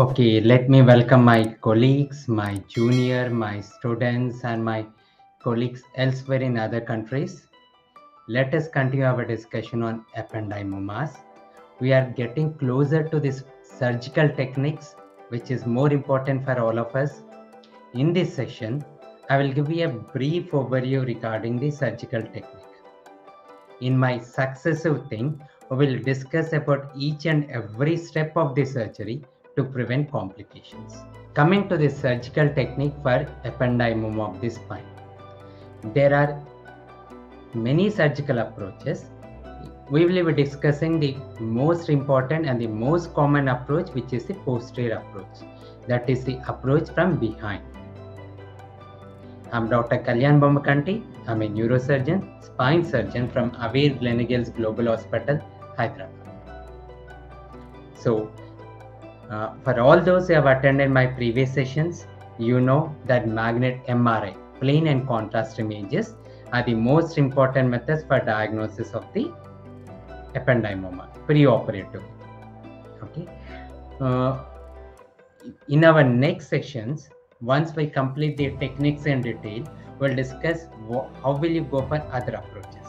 Okay, let me welcome my colleagues, my junior, my students, and my colleagues elsewhere in other countries. Let us continue our discussion on ependymomas. We are getting closer to this surgical techniques, which is more important for all of us. In this session, I will give you a brief overview regarding the surgical technique. In my successive thing, we will discuss about each and every step of the surgery to prevent complications. Coming to the surgical technique for ependymoma of the spine. There are many surgical approaches. We will be discussing the most important and the most common approach, which is the posterior approach. That is the approach from behind. I'm Dr. Kalyan Bommakanti. I'm a neurosurgeon, spine surgeon from Aware Glleneagles Global Hospital, Hyderabad. So, for all those who have attended my previous sessions, you know that magnet MRI, plain and contrast images, are the most important methods for diagnosis of the ependymoma, preoperative. Okay. In our next sessions, once we complete the techniques in detail, we'll discuss how will you go for other approaches.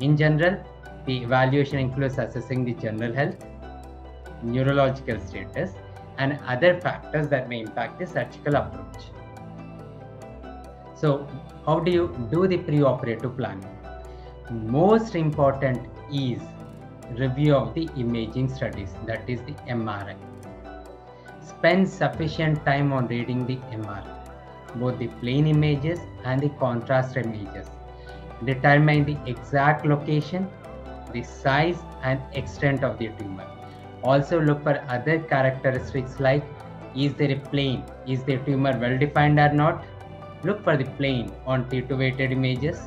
In general, the evaluation includes assessing the general health, neurological status, and other factors that may impact the surgical approach. So, how do you do the preoperative planning? Most important is review of the imaging studies, that is the MRI. Spend sufficient time on reading the MRI, both the plain images and the contrast images. Determine the exact location, the size and extent of the tumor. Also look for other characteristics like, is there a plane? Is the tumor well defined or not? Look for the plane on titulated images.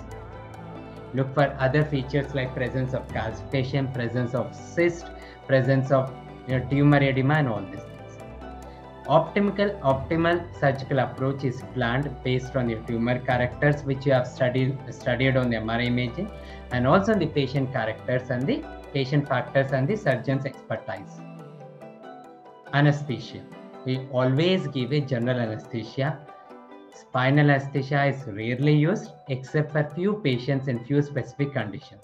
Look for other features like presence of calcification, presence of cyst, presence of tumor edema and all these things. Optimal surgical approach is planned based on your tumor characters, which you have studied on the MRI imaging, and also on the patient characters and the patient factors and the surgeon's expertise. Anesthesia. We always give a general anesthesia. Spinal anesthesia is rarely used except for few patients in few specific conditions.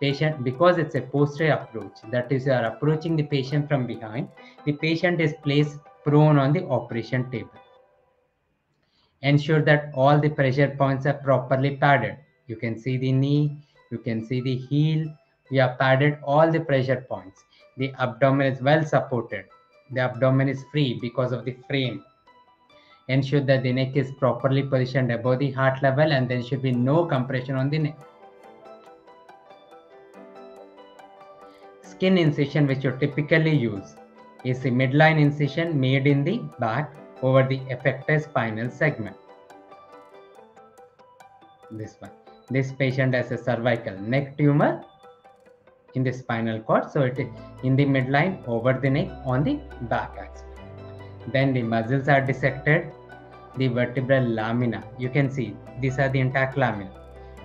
Because it's a posterior approach, that is, you are approaching the patient from behind, the patient is placed prone on the operation table. Ensure that all the pressure points are properly padded. You can see the knee, you can see the heel. We have padded all the pressure points. The abdomen is well supported. The abdomen is free because of the frame. Ensure that the neck is properly positioned above the heart level and there should be no compression on the neck. Skin incision, which you typically use, is a midline incision made in the back over the affected spinal segment. This one. This patient has a cervical neck tumor in the spinal cord, so it is in the midline over the neck on the back axis. Then the muscles are dissected, the vertebral lamina, you can see these are the intact lamina.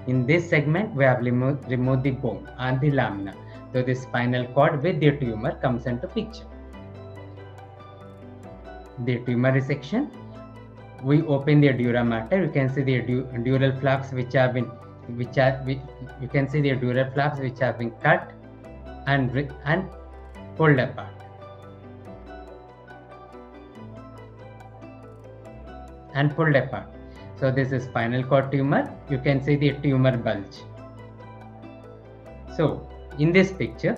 In this segment, we have removed the bone and the lamina, so the spinal cord with the tumor comes into picture. The tumor resection, we open the dura mater, you can see the dural flaps which have been cut and pulled apart. So this is spinal cord tumor. You can see the tumor bulge. So in this picture,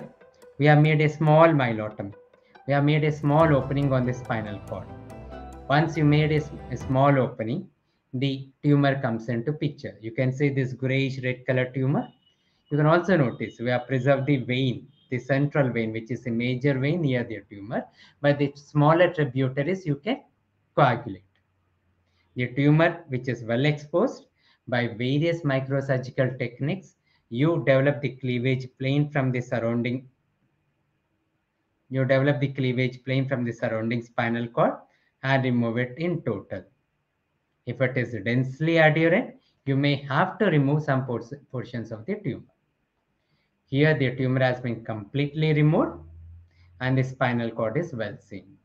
we have made a small myelotomy. We have made a small opening on the spinal cord. Once you made a small opening, the tumor comes into picture. You can see this grayish red color tumor. You can also notice we have preserved the vein, the central vein, which is a major vein near the tumor, but the smaller tributaries you can coagulate. The tumor, which is well exposed by various microsurgical techniques, you develop the cleavage plane from the surrounding spinal cord and remove it in total. If it is densely adherent, you may have to remove some portions of the tumor. Here, the tumor has been completely removed and the spinal cord is well seen.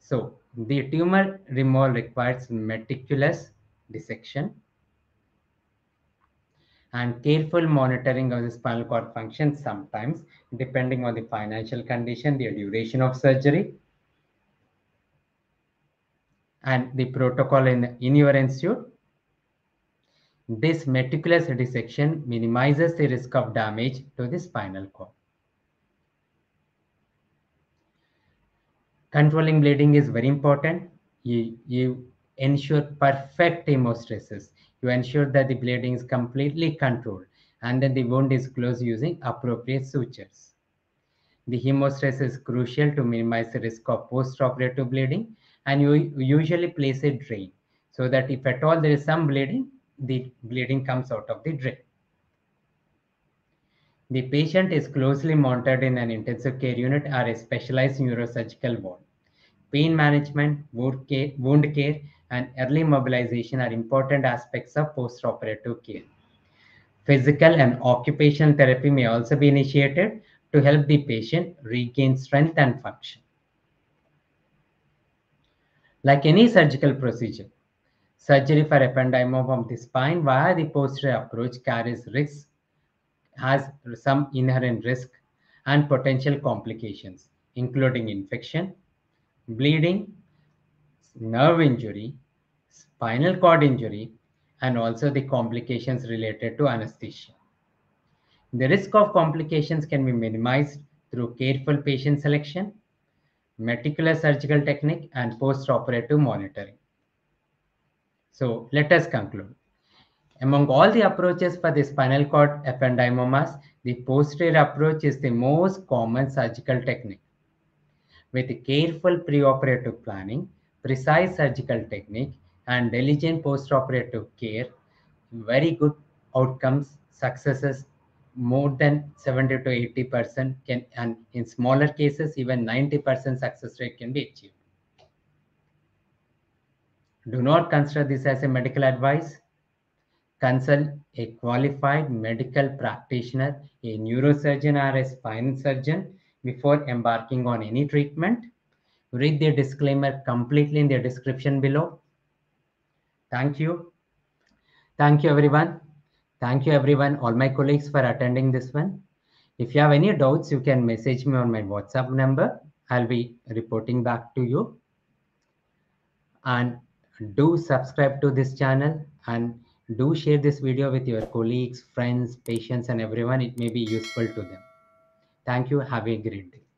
So the tumor removal requires meticulous dissection and careful monitoring of the spinal cord function, sometimes depending on the financial condition, the duration of surgery, and the protocol in your institute. This meticulous dissection minimizes the risk of damage to the spinal cord. Controlling bleeding is very important. You ensure perfect hemostasis. You ensure that the bleeding is completely controlled and then the wound is closed using appropriate sutures. The hemostasis is crucial to minimize the risk of post-operative bleeding, and you usually place a drain so that if at all there is some bleeding, the bleeding comes out of the drain. The patient is closely monitored in an intensive care unit or a specialized neurosurgical ward. Pain management, wound care, and early mobilization are important aspects of post-operative care. Physical and occupational therapy may also be initiated to help the patient regain strength and function. Like any surgical procedure, surgery for ependymoma of the spine via the posterior approach carries risks, has some inherent risk and potential complications, including infection, bleeding, nerve injury, spinal cord injury, and also the complications related to anesthesia. The risk of complications can be minimized through careful patient selection, meticulous surgical technique, and post-operative monitoring. So let us conclude. Among all the approaches for the spinal cord ependymomas, the posterior approach is the most common surgical technique. With careful preoperative planning, precise surgical technique, and diligent postoperative care, very good outcomes, successes, more than 70 to 80% can, and in smaller cases, even 90% success rate can be achieved. Do not consider this as a medical advice. Consult a qualified medical practitioner, a neurosurgeon or a spine surgeon before embarking on any treatment. Read the disclaimer completely in the description below. Thank you. Thank you, everyone. Thank you, everyone, all my colleagues for attending this one. If you have any doubts, you can message me on my WhatsApp number. I'll be reporting back to you. And do subscribe to this channel and do share this video with your colleagues, friends, patients, and everyone. It may be useful to them. Thank you. Have a great day.